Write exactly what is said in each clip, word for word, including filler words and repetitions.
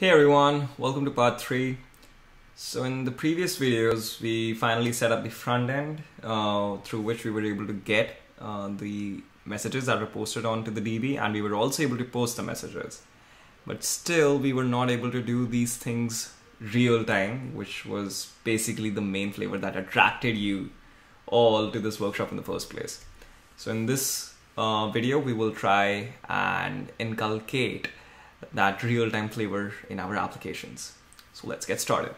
Hey everyone, welcome to part three. So in the previous videos, we finally set up the front end uh, through which we were able to get uh, the messages that were posted onto the D B, and we were also able to post the messages. But still, we were not able to do these things real time, which was basically the main flavor that attracted you all to this workshop in the first place. So in this uh, video, we will try and inculcate that real-time flavor in our applications. So let's get started.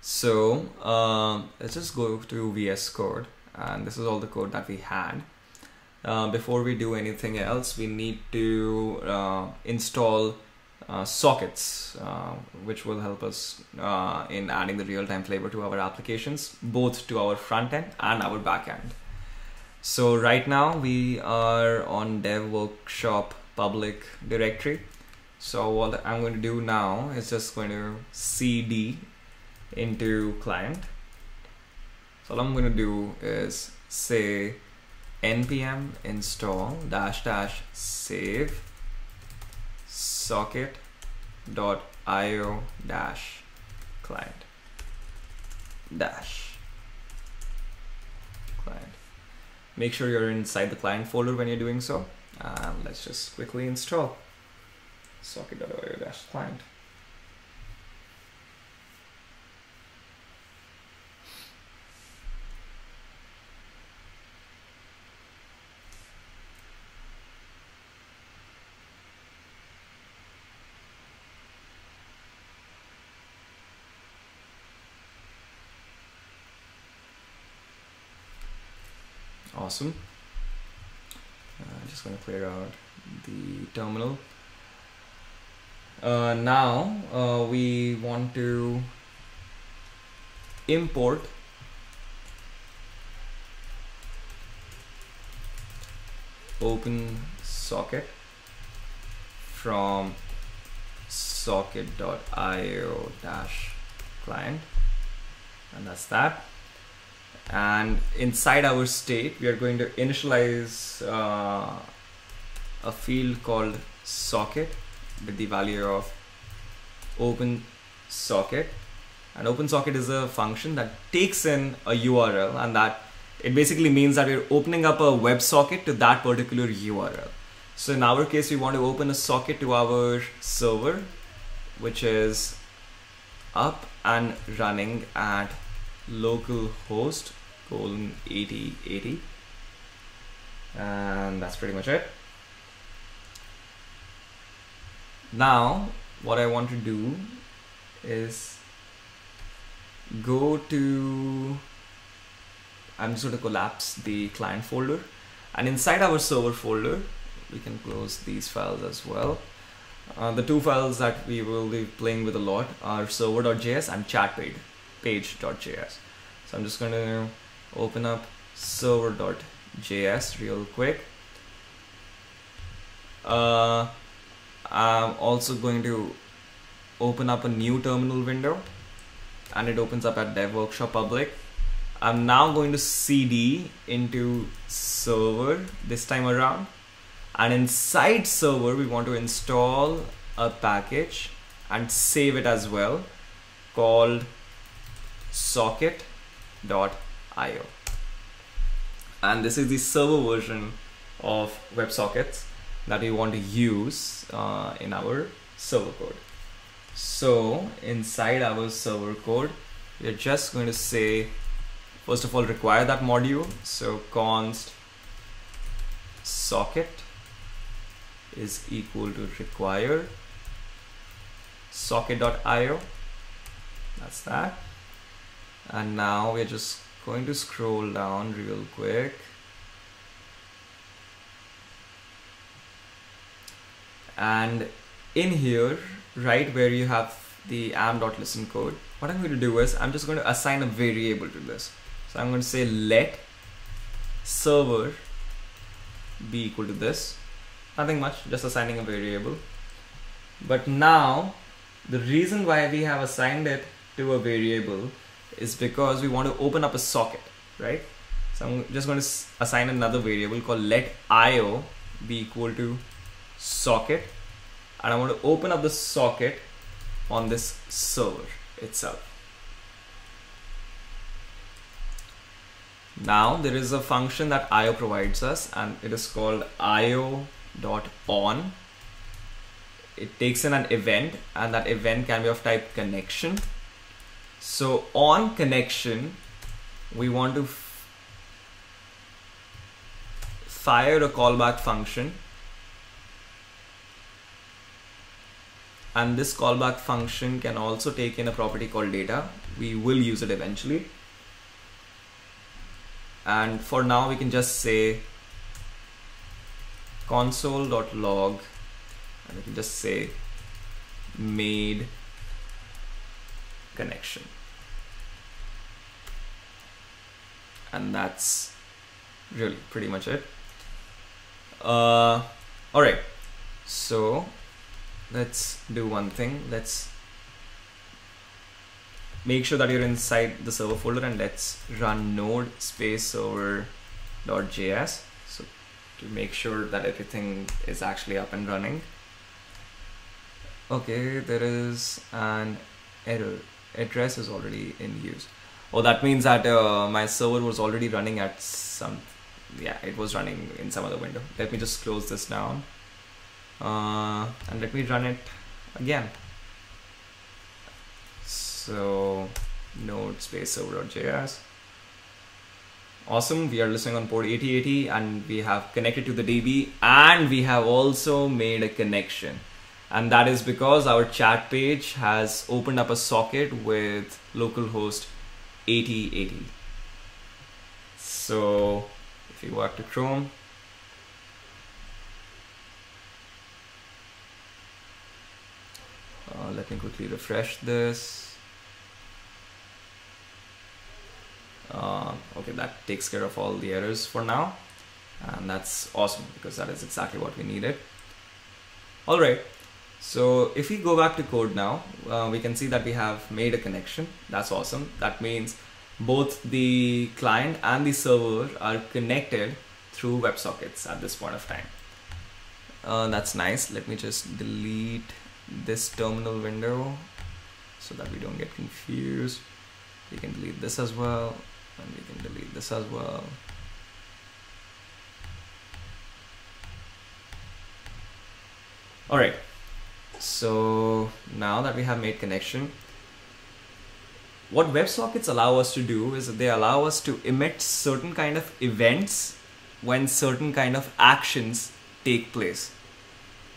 So uh, let's just go to V S Code, and this is all the code that we had. Uh, before we do anything else, we need to uh, install uh, sockets, uh, which will help us uh, in adding the real-time flavor to our applications, both to our front end and our back end. So right now we are on Dev Workshop public directory. So what I'm going to do now is just going to cd into client. So all I'm going to do is say npm install dash dash save socket.io dash client dash client. Make sure you're inside the client folder when you're doing so. And let's just quickly install socket.io-client. Awesome. I'm just going to clear out the terminal. Uh, now uh, we want to import open socket from socket.io-client, and that's that. And inside our state, we are going to initialize uh, a field called socket with the value of open socket. And open socket is a function that takes in a U R L, and that it basically means that we're opening up a WebSocket to that particular U R L. So in our case, we want to open a socket to our server, which is up and running at localhost colon eighty eighty, and that's pretty much it. Now what I want to do is go to, I'm just going to collapse the client folder, and inside our server folder we can close these files as well. Uh, the two files that we will be playing with a lot are server.js and chatpage. page.js. So I'm just going to open up server.js real quick. Uh, I'm also going to open up a new terminal window, and it opens up at Dev Workshop public. I'm now going to cd into server this time around, and inside server we want to install a package and save it as well called socket.io, and this is the server version of WebSockets that we want to use uh, in our server code. So inside our server code, we're just going to say, first of all, require that module. So const socket is equal to require socket.io. That's that. And now we're just going to scroll down real quick, and in here, right where you have the am.listen code, what I'm going to do is I'm just going to assign a variable to this. So I'm going to say let server be equal to this. Nothing much, just assigning a variable. But now the reason why we have assigned it to a variable is because we want to open up a socket, right? So I'm just going to assign another variable called let I O be equal to socket and I want to open up the socket on this server itself. Now there is a function that I O provides us, and it is called I O dot on. It takes in an event, and that event can be of type connection. So on connection, we want to fire a callback function, and this callback function can also take in a property called data. We will use it eventually, and for now we can just say console dot log, and we can just say made connection, and that's really pretty much it. Uh, all right, so let's do one thing. Let's make sure that you're inside the server folder, and let's run node space server dot J S, so to make sure that everything is actually up and running. Okay, there is an error. Address is already in use. Oh, that means that uh, my server was already running at some, yeah, it was running in some other window. Let me just close this down uh, and let me run it again. So node space server dot J S. Awesome, we are listening on port eighty eighty, and we have connected to the D B, and we have also made a connection. And that is because our chat page has opened up a socket with localhost eighty eighty. So if you go back to Chrome, uh, let me quickly refresh this. Uh, okay, that takes care of all the errors for now, and that's awesome because that is exactly what we needed. All right, so if we go back to code now, uh, we can see that we have made a connection. That's awesome. That means both the client and the server are connected through WebSockets at this point of time. Uh, that's nice. Let me just delete this terminal window so that we don't get confused. We can delete this as well, and we can delete this as well. All right, so now that we have made connection, what WebSockets allow us to do is that they allow us to emit certain kind of events when certain kind of actions take place.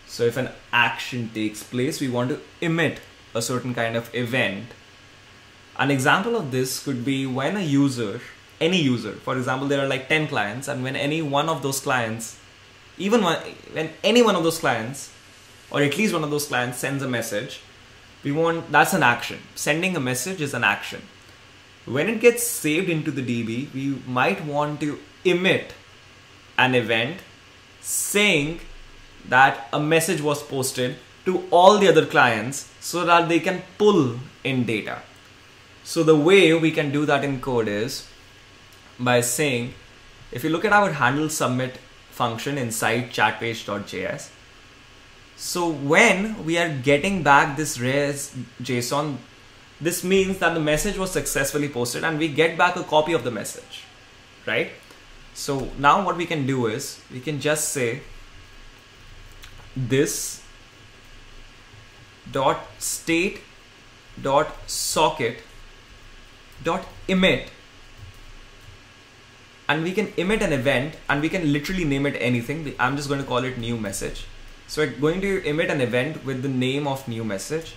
So if an action takes place, we want to emit a certain kind of event. An example of this could be when a user, any user, for example, there are like ten clients, and when any one of those clients, even one, when any one of those clients, or at least one of those clients sends a message, we want, that's an action. Sending a message is an action. When it gets saved into the D B, we might want to emit an event saying that a message was posted to all the other clients so that they can pull in data. So the way we can do that in code is by saying, if you look at our handle submit function inside chat page dot J S, so when we are getting back this res JSON, this means that the message was successfully posted, and we get back a copy of the message, right? So now what we can do is we can just say this dot state dot socket dot emit, and we can emit an event, and we can literally name it anything. I'm just going to call it new message. So we're going to emit an event with the name of new message,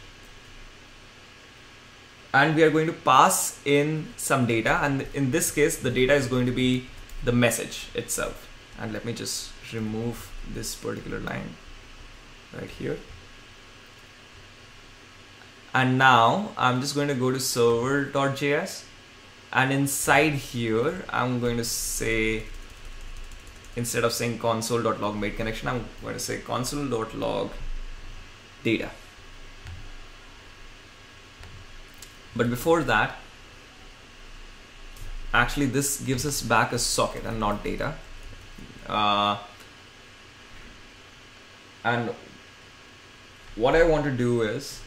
and we are going to pass in some data, and in this case the data is going to be the message itself. And let me just remove this particular line right here. And now I'm just going to go to server dot J S, and inside here I'm going to say, instead of saying console dot log made connection, I'm going to say console dot log data. But before that, actually this gives us back a socket and not data. Uh, and what I want to do is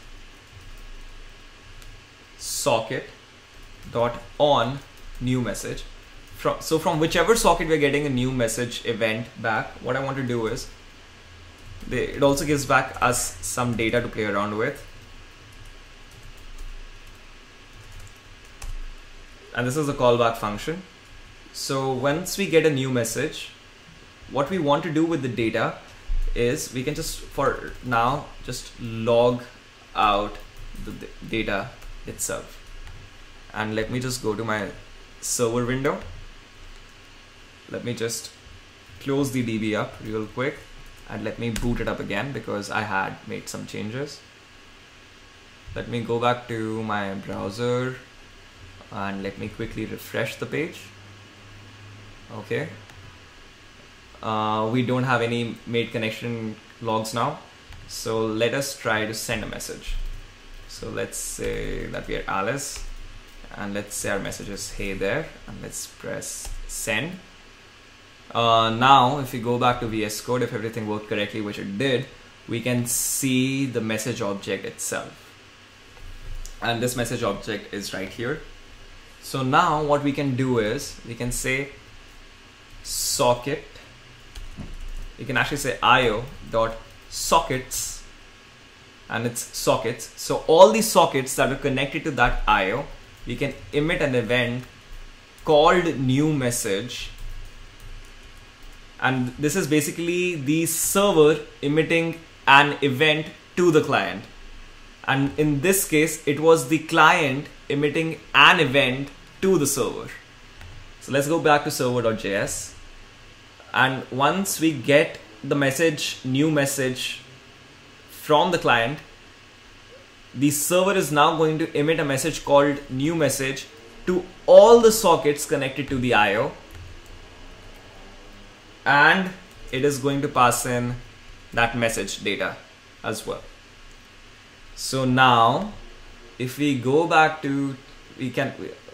socket.on new message. From, so from whichever socket we're getting a new message event back, what I want to do is, they, it also gives back us some data to play around with. And this is a callback function. So once we get a new message, what we want to do with the data is we can just, for now, just log out the, the data itself. And let me just go to my server window. Let me just close the D B up real quick and let me boot it up again because I had made some changes. Let me go back to my browser and let me quickly refresh the page. Okay. Uh, we don't have any made connection logs now. So let us try to send a message. So let's say that we are Alice and let's say our message is hey there and let's press send. Uh, now, if we go back to V S Code, if everything worked correctly, which it did, we can see the message object itself. And this message object is right here. So now what we can do is we can say socket. You can actually say I O dot sockets and it's sockets. So all the sockets that are connected to that I O, we can emit an event called new message. And this is basically the server emitting an event to the client. And in this case, it was the client emitting an event to the server. So let's go back to server.js. And once we get the message, new message from the client, the server is now going to emit a message called new message to all the sockets connected to the I O. And it is going to pass in that message data as well. So now if we go back to, we can,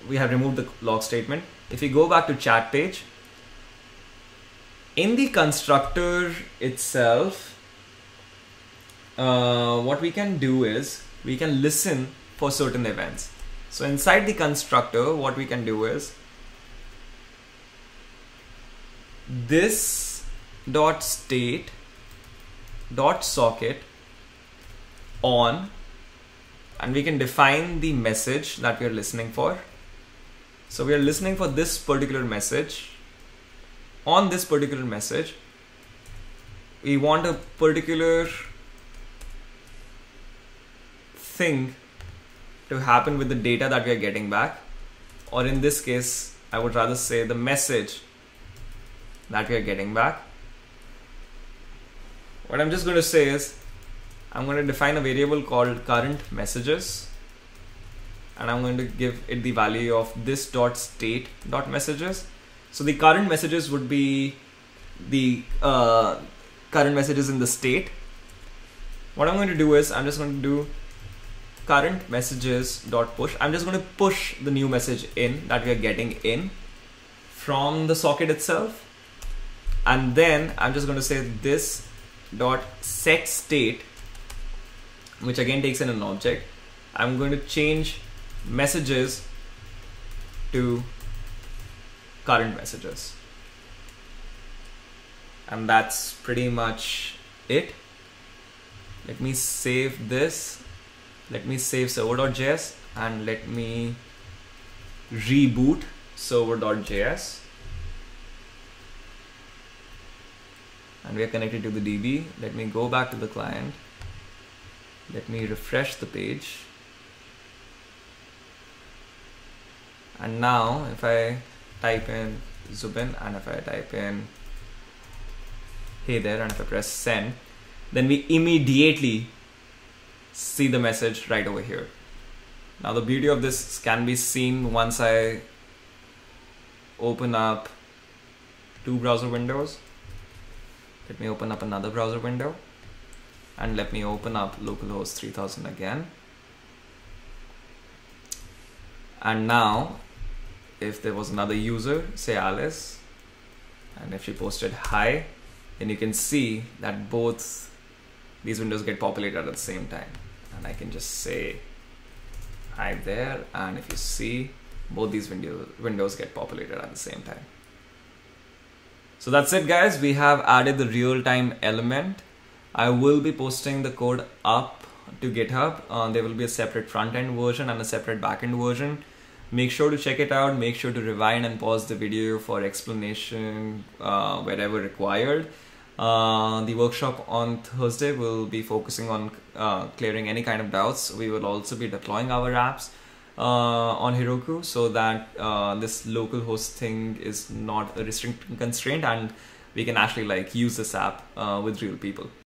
we have removed the log statement. If we go back to chat page, in the constructor itself, uh, what we can do is we can listen for certain events. So inside the constructor, what we can do is this dot state dot socket on, and we can define the message that we are listening for. So we are listening for this particular message. On this particular message, we want a particular thing to happen with the data that we are getting back, or in this case, I would rather say the message that we are getting back. What I'm just going to say is I'm going to define a variable called current messages, and I'm going to give it the value of this dot state dot messages. So the current messages would be the uh, current messages in the state. What I'm going to do is I'm just going to do current messages dot push. I'm just going to push the new message in that we are getting in from the socket itself. And then I'm just going to say this dot set state, which again takes in an object. I'm going to change messages to current messages. And that's pretty much it. Let me save this. Let me save server.js and let me reboot server.js. And we are connected to the D B. Let me go back to the client. Let me refresh the page. And now if I type in Zubin and if I type in hey there and if I press send, then we immediately see the message right over here. Now the beauty of this can be seen once I open up two browser windows. Let me open up another browser window. And let me open up localhost three thousand again. And now, if there was another user, say Alice, and if she posted hi, then you can see that both these windows get populated at the same time. And I can just say hi there, and if you see, both these window, windows get populated at the same time. So that's it, guys. We have added the real-time element. I will be posting the code up to GitHub. Uh, there will be a separate front-end version and a separate back-end version. Make sure to check it out. Make sure to rewind and pause the video for explanation uh, wherever required. Uh, the workshop on Thursday will be focusing on uh, clearing any kind of doubts. We will also be deploying our apps uh, on Heroku, so that uh, this local host thing is not a restricting constraint, and we can actually like use this app uh, with real people.